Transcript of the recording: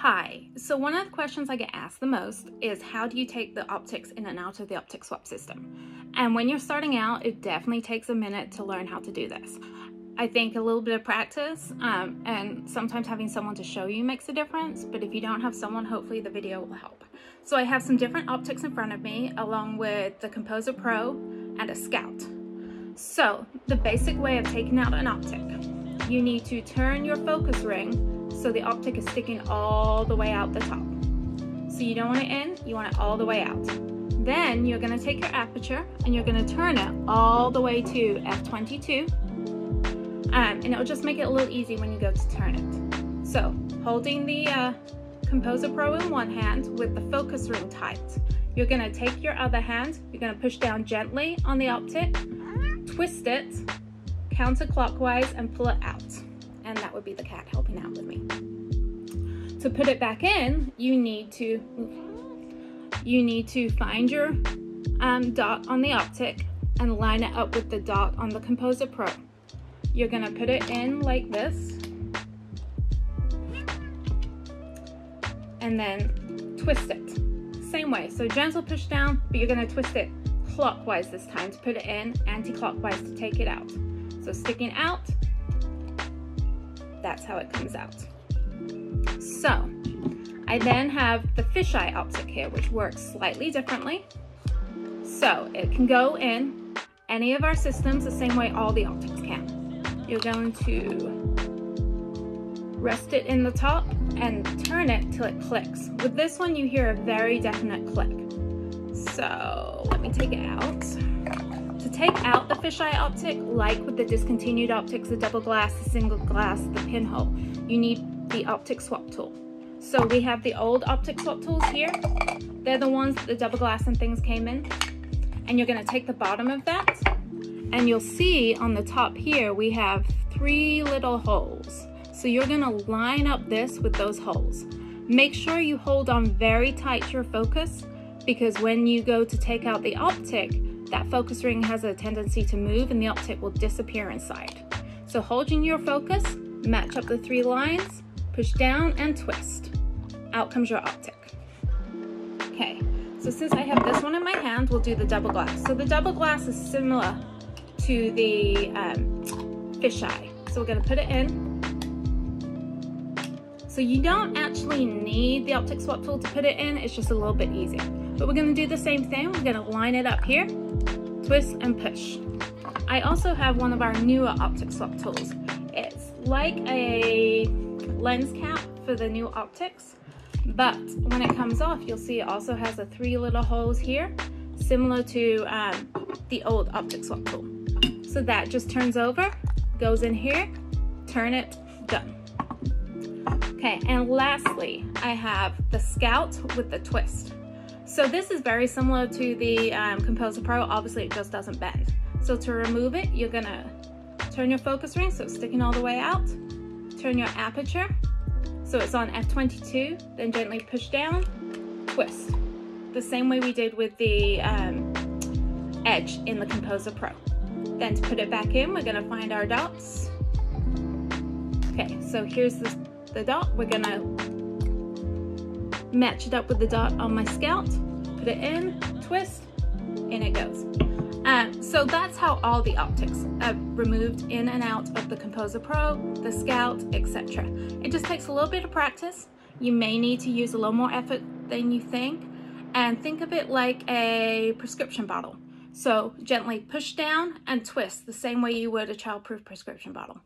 Hi, so one of the questions I get asked the most is how do you take the optics in and out of the optic swap system? And when you're starting out, it definitely takes a minute to learn how to do this. I think a little bit of practice and sometimes having someone to show you makes a difference, but if you don't have someone, hopefully the video will help. So I have some different optics in front of me along with the Composer Pro and a Scout. So the basic way of taking out an optic, you need to turn your focus ring so the optic is sticking all the way out the top. So you don't want it in, you want it all the way out. Then you're gonna take your aperture and you're gonna turn it all the way to F22. And it'll just make it a little easy when you go to turn it. So holding the Composer Pro in one hand with the focus ring tight, you're gonna take your other hand, you're gonna push down gently on the optic, twist it counterclockwise and pull it out. And that would be the cat helping out with me. To put it back in, you need to find your dot on the optic and line it up with the dot on the Composer Pro. You're gonna put it in like this, and then twist it. Same way, so gentle push down, but you're gonna twist it clockwise this time to put it in, anti-clockwise to take it out. So sticking out, that's how it comes out. So I then have the fisheye optic here, which works slightly differently. So it can go in any of our systems the same way all the optics can. You're going to rest it in the top and turn it till it clicks. With this one, you hear a very definite click. So let me take it out. To take out the fisheye optic, like with the discontinued optics, the double glass, the single glass, the pinhole, you need the optic swap tool. So we have the old optic swap tools here. They're the ones that the double glass and things came in. And you're gonna take the bottom of that, and you'll see on the top here, we have three little holes. So you're gonna line up this with those holes. Make sure you hold on very tight to your focus, because when you go to take out the optic, that focus ring has a tendency to move and the optic will disappear inside. So holding your focus, match up the three lines, push down and twist. Out comes your optic. Okay, so since I have this one in my hand, we'll do the double glass. So the double glass is similar to the fisheye. So we're gonna put it in. So you don't actually need the optic swap tool to put it in, it's just a little bit easier. But we're gonna do the same thing, we're gonna line it up here, twist and push. I also have one of our newer optic swap tools. It's like a lens cap for the new optics, but when it comes off, you'll see it also has the three little holes here, similar to the old optic swap tool. So that just turns over, goes in here, turn it, done. Okay, and lastly, I have the Scout with the twist. So this is very similar to the Composer Pro, obviously it just doesn't bend. So to remove it, you're gonna turn your focus ring, so it's sticking all the way out, turn your aperture, so it's on F22, then gently push down, twist. The same way we did with the edge in the Composer Pro. Then to put it back in, we're gonna find our dots. Okay, so here's the dot, we're gonna match it up with the dot on my Scout, put it in, twist, in it goes. So that's how all the optics are removed in and out of the Composer Pro, the Scout, etc. It just takes a little bit of practice. You may need to use a little more effort than you think, and think of it like a prescription bottle. So gently push down and twist the same way you would a child-proof prescription bottle.